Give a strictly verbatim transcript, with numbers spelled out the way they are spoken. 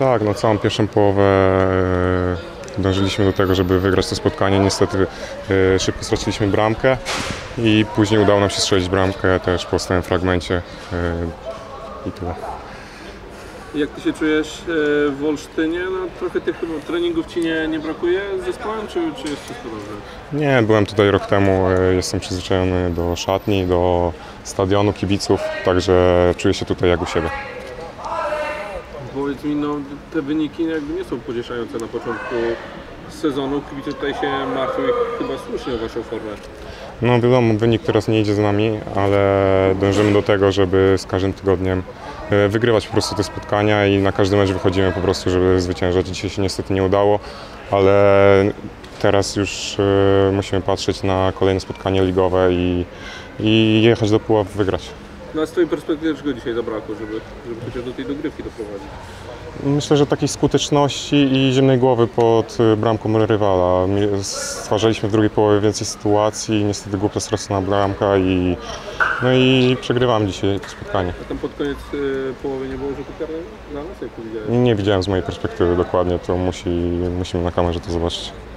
Tak, no całą pierwszą połowę dążyliśmy do tego, żeby wygrać to spotkanie. Niestety szybko straciliśmy bramkę i później udało nam się strzelić bramkę też po stałym fragmencie i tyle. Jak Ty się czujesz w Olsztynie? No, trochę tych treningów Ci nie, nie brakuje z zespołem, czy, czy jest wszystko dobrze? Nie, byłem tutaj rok temu, jestem przyzwyczajony do szatni, do stadionu, kibiców, także czuję się tutaj jak u siebie. Powiedz mi, no, te wyniki jakby nie są pocieszające na początku sezonu, kibice tutaj się martwią i chyba słusznie o Waszą formę. No wiadomo, wynik teraz nie idzie za nami, ale dążymy do tego, żeby z każdym tygodniem wygrywać po prostu te spotkania i na każdy mecz wychodzimy po prostu, żeby zwyciężać. Dzisiaj się niestety nie udało, ale teraz już musimy patrzeć na kolejne spotkanie ligowe i, i jechać do Puław, wygrać. No a z Twojej perspektywy czego dzisiaj zabrakło, żeby, żeby chociaż do tej dogrywki doprowadzić? Myślę, że takiej skuteczności i zimnej głowy pod bramką rywala. Stwarzaliśmy w drugiej połowie więcej sytuacji, niestety głupia stracona bramka i, no i przegrywam dzisiaj to spotkanie. A tam pod koniec y, połowy nie było rzutu karnego dla nas, jak to widziałeś? Nie widziałem z mojej perspektywy dokładnie, to musi, musimy na kamerze to zobaczyć.